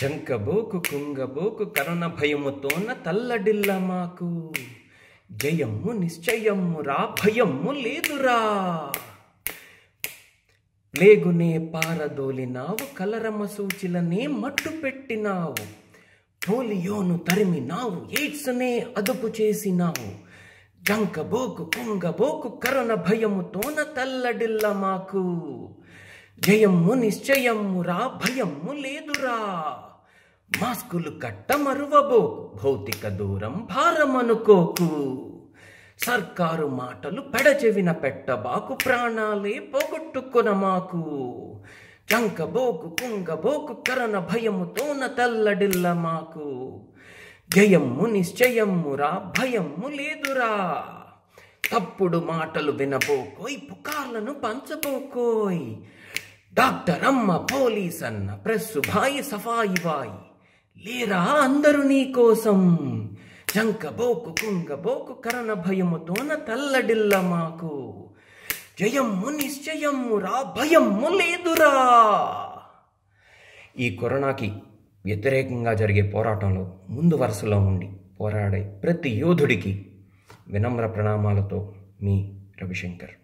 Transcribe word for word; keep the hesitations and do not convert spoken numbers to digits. జంకబోకు కుంగబోకు కరుణ భయముతోన తల్లడిల్ల మాకు జయము నిశ్చయమురా భయము లేదురా లేగునే పారదోలినావు కలరమ సూచిలనే మట్టు పెట్టినావు పోలియోను తరిమినావు ఎయిడ్స్నే అదుపు చేసినావు జంకబోకు కుంగబోకు కరుణ భయముతోన తల్లడిల్ల మాకు జయము నిశ్చయమురా భయము లేదురా మాస్కులు కట్ట మరువబో భౌతిక దూరం భారమనుకోకు సర్కారు మాటలు పెడచెవిన పెట్టబాకు ప్రాణాలే పోగొట్టుకున మాకు జంకబోకు కుంగబోకు కరణ భయముతోన తల్లడిల్ల మాకు జయము నిశ్చయమురా భయము లేదురా తప్పుడు మాటలు వినబోకోయ్ పుకార్లను పంచబోకోయ్ డాక్టర్ అమ్మ పోలీస్ అన్న ప్రెస్సు భాయి సఫాయి వాయి లేరా అందరూ నీ కోసం జంకబోకు కుంగబోకు కరణ భయముతోన తల్లడిల్ల మాకు జయము నిశ్చయమురా భయము లేదురా. ఈ కరోనాకి వ్యతిరేకంగా జరిగే పోరాటంలో ముందు వరుసలో ఉండి పోరాడే ప్రతి యోధుడికి వినమ్ర ప్రణామాలతో మీ రవిశంకర్.